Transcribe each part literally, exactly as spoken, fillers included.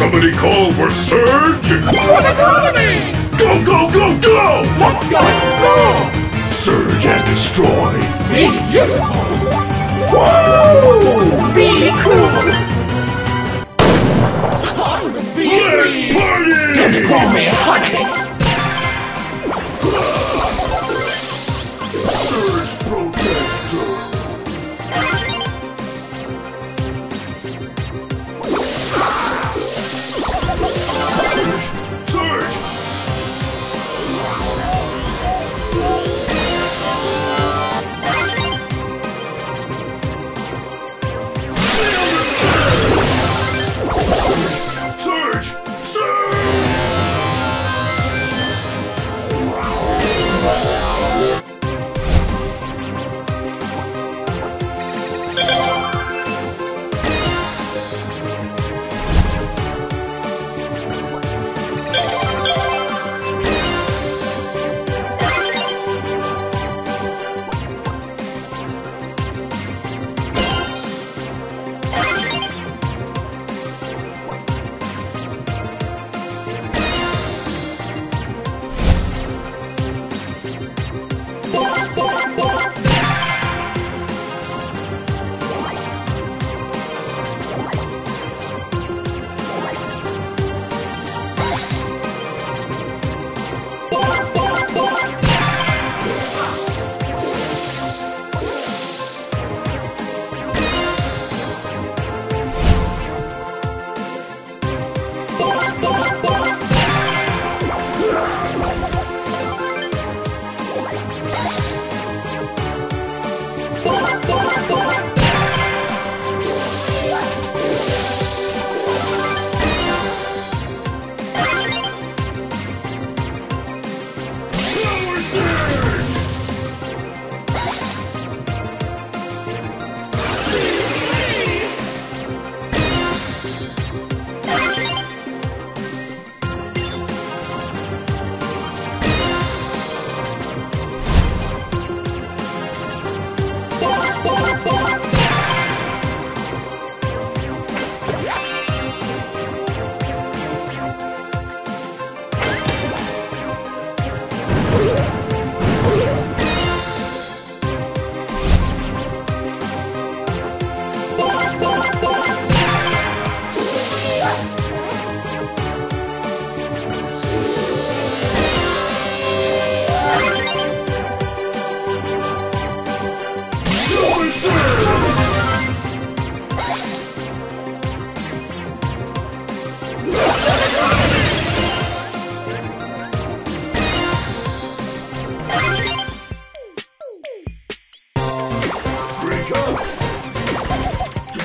Somebody call for Surge! For the colony! Go, go, go, go! Let's go explore! Surge and destroy! Be beautiful! Woo! Be cool! I'm the beast! Let's party! Don't call me a honey! Surge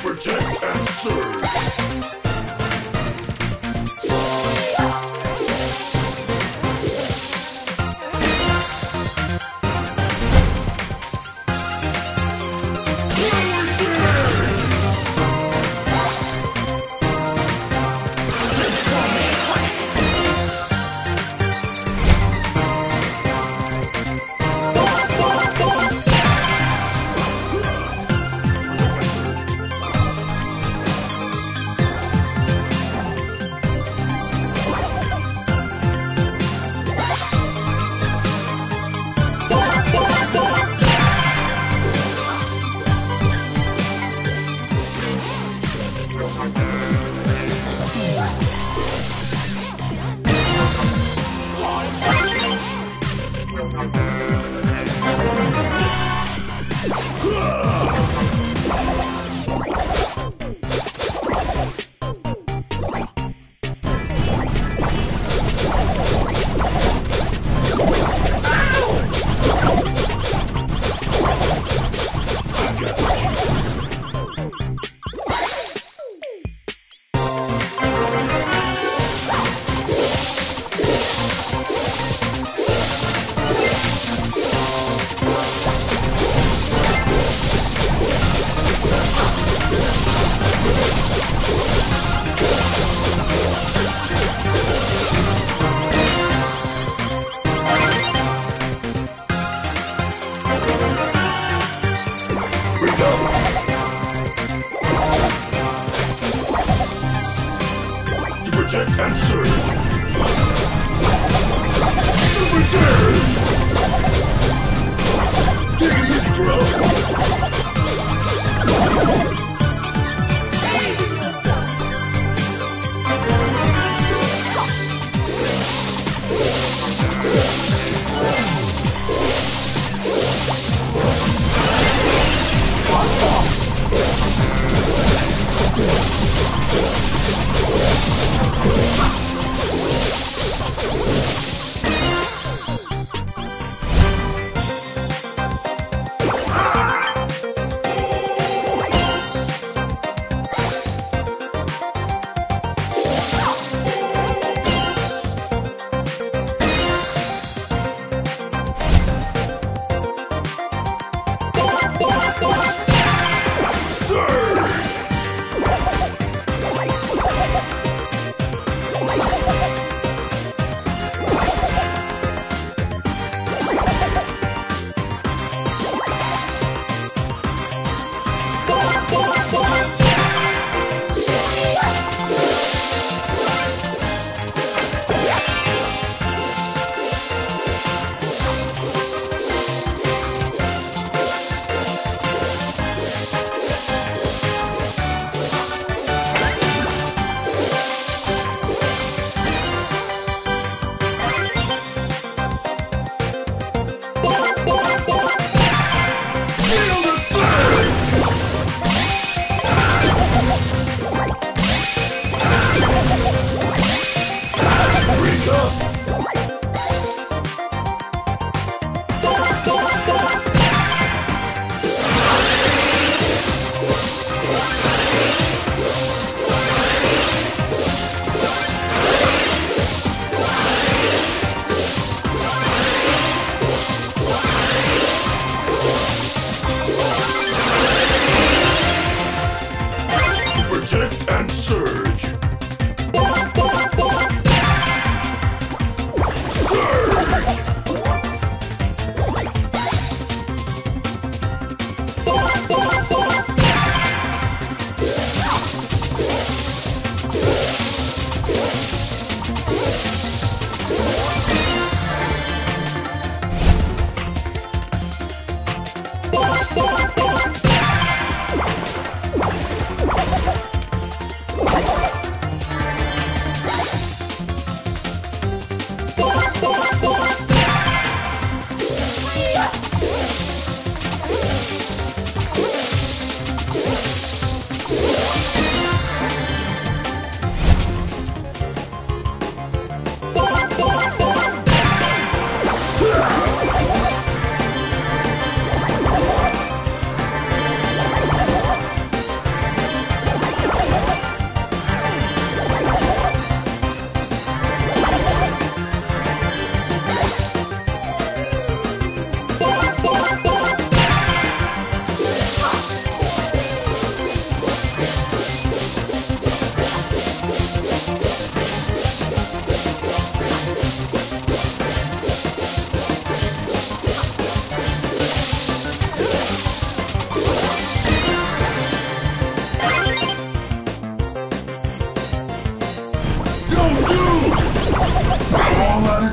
Protector! Attack and Surge! Super Surge! Take it easy, bro! Protect and Surge!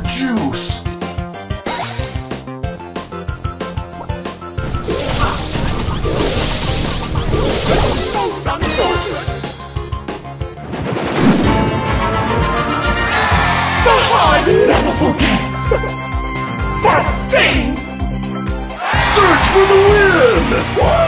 Juice! The heart never forgets! That stings! Search for the win!